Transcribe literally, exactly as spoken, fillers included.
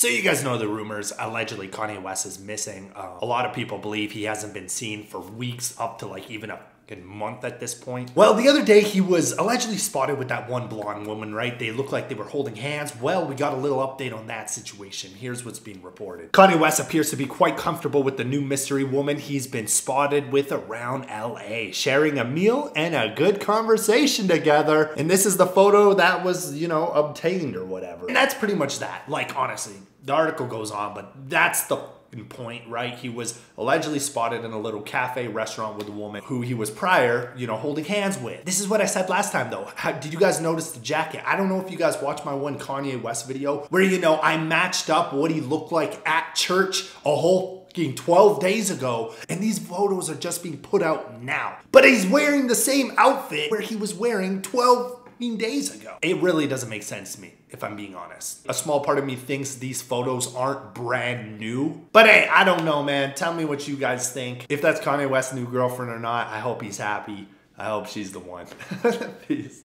So you guys know the rumors, allegedly Kanye West is missing. Uh, a lot of people believe he hasn't been seen for weeks, up to like even a month at this point. Well, the other day he was allegedly spotted with that one blonde woman, right? They looked like they were holding hands. Well, we got a little update on that situation. Here's what's being reported. Kanye West appears to be quite comfortable with the new mystery woman he's been spotted with around L A, sharing a meal and a good conversation together. And this is the photo that was, you know, obtained or whatever. And that's pretty much that. Like, honestly, the article goes on, but that's the point, right? He was allegedly spotted in a little cafe restaurant with a woman who he was prior, you know, holding hands with. This is what I said last time though. How, did you guys notice the jacket? I don't know if you guys watched my one Kanye West video where, you know, I matched up what he looked like at church a whole twelve days ago, and these photos are just being put out now. But he's wearing the same outfit where he was wearing twelve days ago. It really doesn't make sense to me, if I'm being honest. A small part of me thinks these photos aren't brand new, but hey, I don't know, man. Tell me what you guys think. If that's Kanye West's new girlfriend or not, I hope he's happy. I hope she's the one. Peace.